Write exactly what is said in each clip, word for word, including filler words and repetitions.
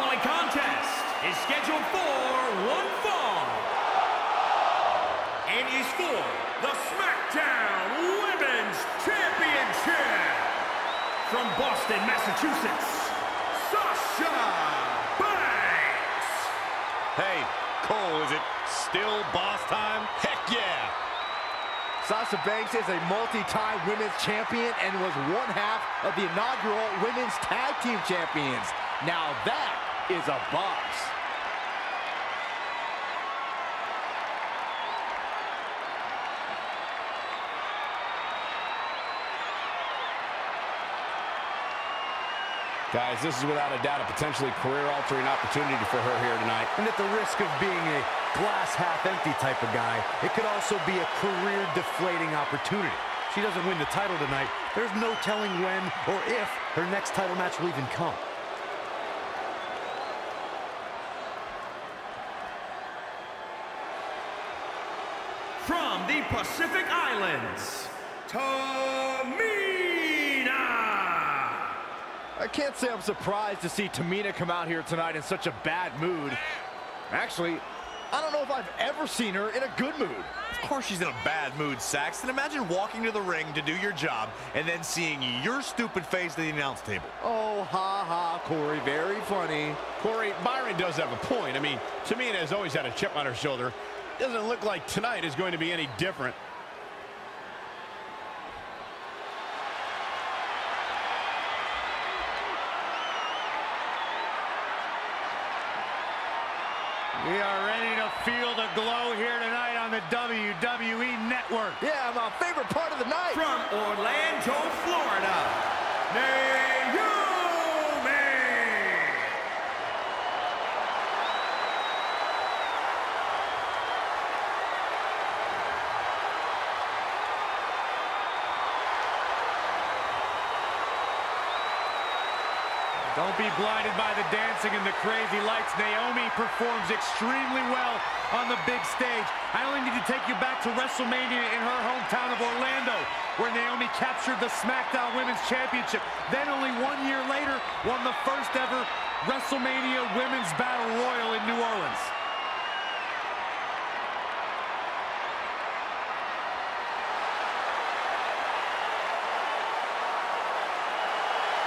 following contest is scheduled for one fall and is for the SmackDown Women's Championship. From Boston, Massachusetts, Sasha Banks. Hey, Cole, is it still boss time? Heck yeah! Sasha Banks is a multi-time women's champion and was one half of the inaugural women's tag team champions. Now that is a boss. Guys, this is without a doubt a potentially career-altering opportunity for her here tonight. And at the risk of being a glass-half-empty type of guy, it could also be a career-deflating opportunity. She doesn't win the title tonight. There's no telling when or if her next title match will even come. From the Pacific Islands, Tamina. I can't say I'm surprised to see Tamina come out here tonight in such a bad mood. Actually, I don't know if I've ever seen her in a good mood. Of course she's in a bad mood, Saxton. Imagine walking to the ring to do your job and then seeing your stupid face at the announce table. Oh, ha ha, Corey, very funny. Corey, Byron does have a point. I mean, Tamina has always had a chip on her shoulder. Doesn't look like tonight is going to be any different. We are ready to feel the glow here tonight on the W W E Network. Yeah, my favorite part of the night. From Orlando, Florida, Naomi. Don't be blinded by the dancing and the crazy lights. Naomi performs extremely well on the big stage. I only need to take you back to WrestleMania in her hometown of Orlando, where Naomi captured the SmackDown Women's Championship. Then only one year later, won the first ever WrestleMania Women's Battle Royal in New Orleans.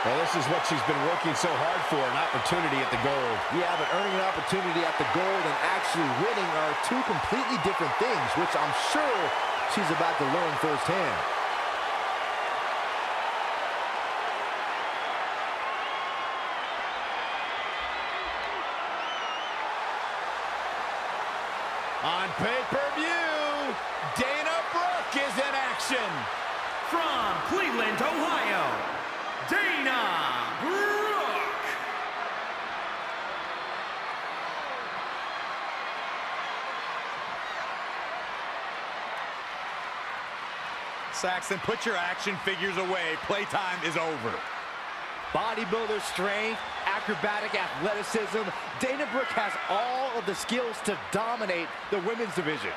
Well, this is what she's been working so hard for, an opportunity at the gold. Yeah, but earning an opportunity at the gold and actually winning are two completely different things, which I'm sure she's about to learn firsthand. On pay-per-view, Dana Brooke is in action. From Cleveland, Ohio, Dana Brooke. Saxton, put your action figures away. Playtime is over. Bodybuilder strength, acrobatic athleticism. Dana Brooke has all of the skills to dominate the women's division.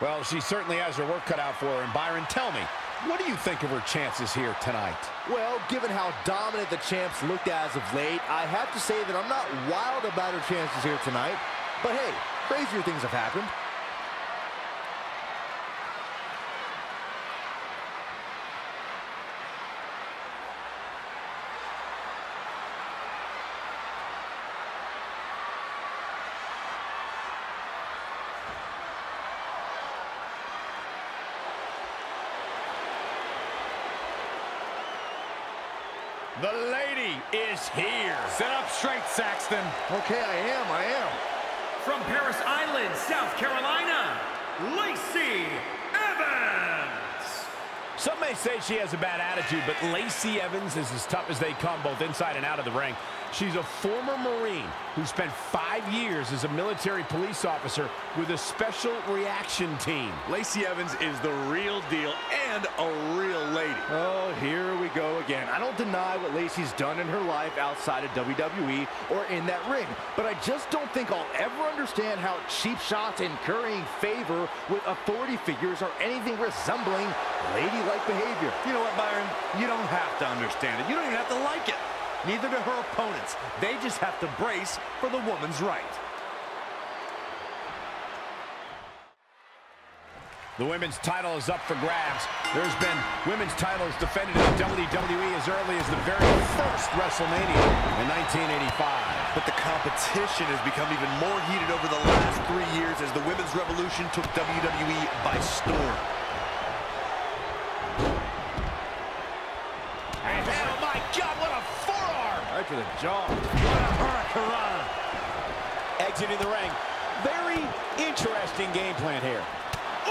Well, she certainly has her work cut out for her. And Byron, tell me, what do you think of her chances here tonight? Well, given how dominant the champs looked as of late, I have to say that I'm not wild about her chances here tonight. But hey, crazier things have happened. The lady is here. Sit up straight, Saxton. Okay, I am, I am. From Paris Island, South Carolina, Lacey Evans. Some may say she has a bad attitude, but Lacey Evans is as tough as they come, both inside and out of the ring. She's a former Marine who spent five years as a military police officer with a special reaction team. Lacey Evans is the real deal and a real lady. Oh, here we go again. I don't deny what Lacey's done in her life outside of W W E or in that ring, but I just don't think I'll ever understand how cheap shots and currying favor with authority figures are anything resembling ladylike behavior. You know what, Byron? You don't have to understand it. You don't even have to like it. Neither do her opponents. They just have to brace for the woman's right. The women's title is up for grabs. There's been women's titles defended in W W E as early as the very first WrestleMania in nineteen eighty-five. But the competition has become even more heated over the last three years as the women's revolution took W W E by storm. And, oh my God, what a forearm! Right to the jaw. What a hurricanrana. Exiting the ring. Very interesting game plan here.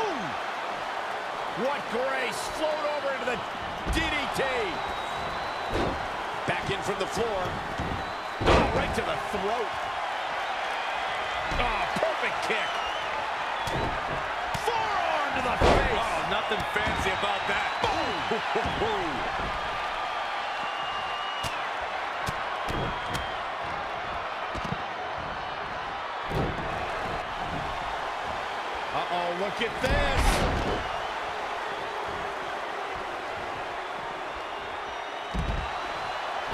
Ooh. What grace, float over into the D D T. Back in from the floor. Oh, right to the throat. Oh, perfect kick. Forearm to the face. Oh, nothing fancy about that. Boom. Uh-oh, look at this.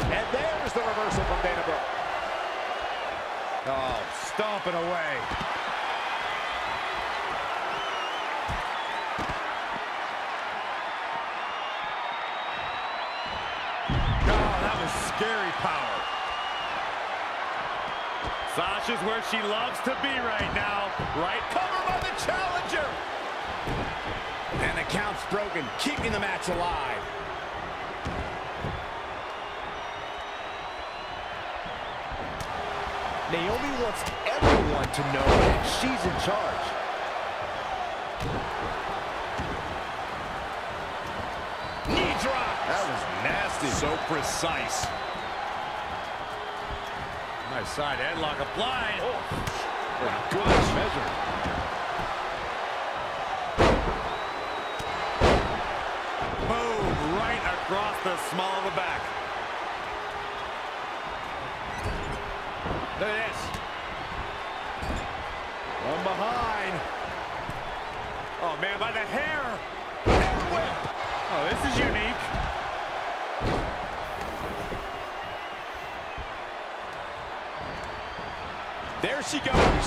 And there's the reversal from Dana Brooke. Oh, stomping away. Oh, that was scary power. Sasha's where she loves to be right now. Right cover by the challenger. And the count's broken, keeping the match alive. Naomi wants everyone to know that she's in charge. Knee drop. That was nasty. So precise. Nice side headlock applied. Oh, what a good measure. Boom, right across the small of the back. Look at this. One behind. Oh, man, by the hair. Head whip. Oh, this is unique. There she goes.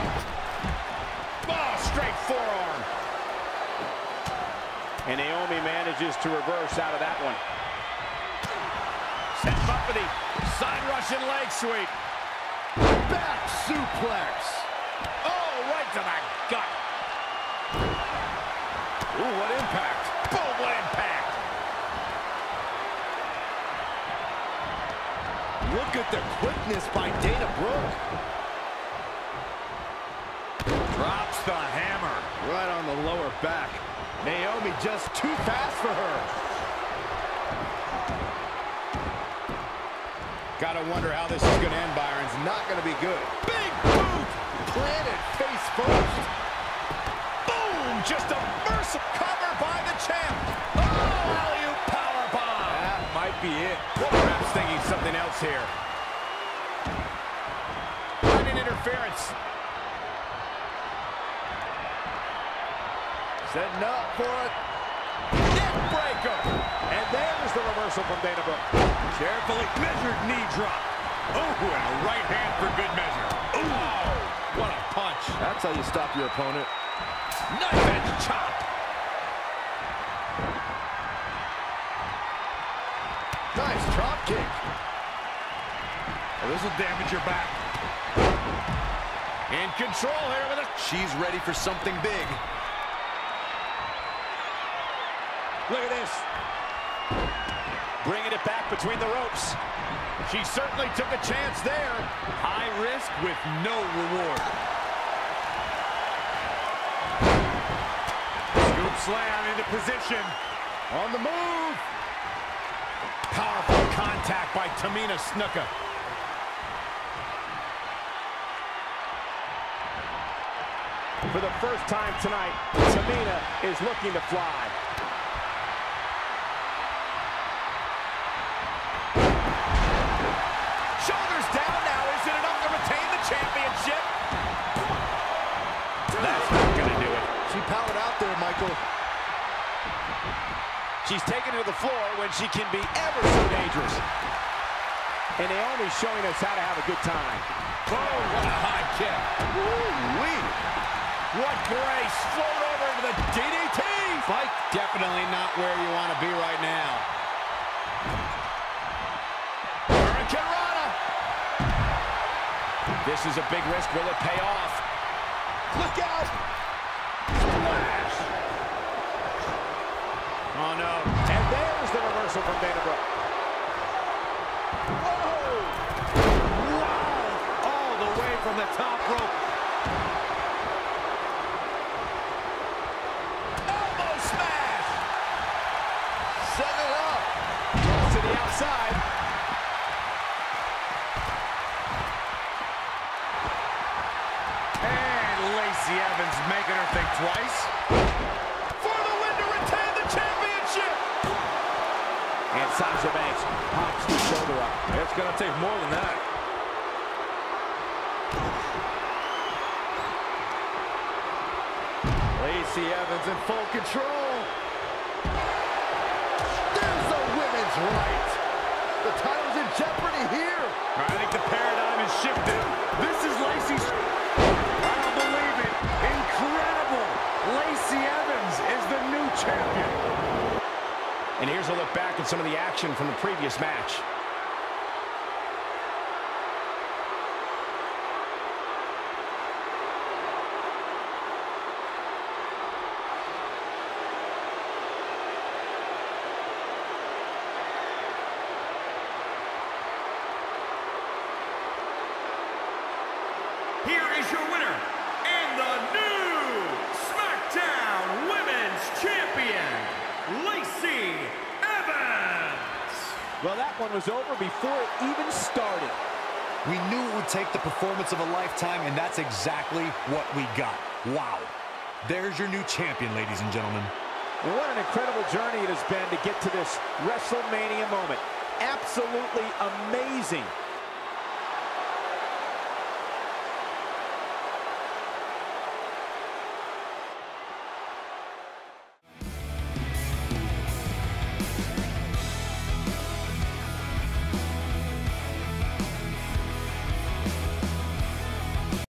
Oh, straight forearm. And Naomi manages to reverse out of that one. Step up for the side Russian leg sweep. Back suplex. Oh, right to the gut. Ooh, what impact. Boom, what impact. Look at the quickness by Dana Brooke. Drops the hammer. Right on the lower back. Naomi just too fast for her. Gotta wonder how this is going to end, Byron. It's not going to be good. Big boot! Planted face first. Boom! Just a merciful cover by the champ. Oh, alley-oop powerbomb. That might be it. Perhaps thinking something else here. Right in interference. Setting up for it. Neck breaker. And there's the reversal from Dana Brooke. Carefully measured knee drop. Oh, and a right hand for good measure. Oh, what a punch. That's how you stop your opponent. Knife edge chop. Nice drop kick. Oh, this will damage your back. In control here with it. She's ready for something big. Look at this. Bringing it back between the ropes. She certainly took a chance there. High risk with no reward. Scoop slam into position. On the move. Powerful contact by Tamina Snuka. For the first time tonight, Tamina is looking to fly. Shoulders down now. Is it enough to retain the championship? That's not going to do it. She powered out there, Michael. She's taken to the floor when she can be ever so dangerous. And Naomi's showing us how to have a good time. Oh, what a high kick. Woo-wee. What grace. Float over into the D D T. Mike, definitely not where you want to be right now. Hurricane Rana. This is a big risk. Will it pay off? Look out. Splash. Oh, no. And there's the reversal from Dana Brooke. From the top rope. Elbow smash! Set it up. Goes to the outside. And Lacey Evans making her think twice. For the win to retain the championship! And Sasha Banks pops the shoulder up. It's going to take more than that. Lacey Evans in full control. There's the women's right. The title's in jeopardy here. I think the paradigm is shifted. This is Lacey's. I don't believe it. Incredible. Lacey Evans is the new champion. And here's a look back at some of the action from the previous match. Here is your winner and the new SmackDown Women's Champion, Lacey Evans. Well, that one was over before it even started. We knew it would take the performance of a lifetime, and that's exactly what we got. Wow. There's your new champion, ladies and gentlemen. What an incredible journey it has been to get to this WrestleMania moment. Absolutely amazing.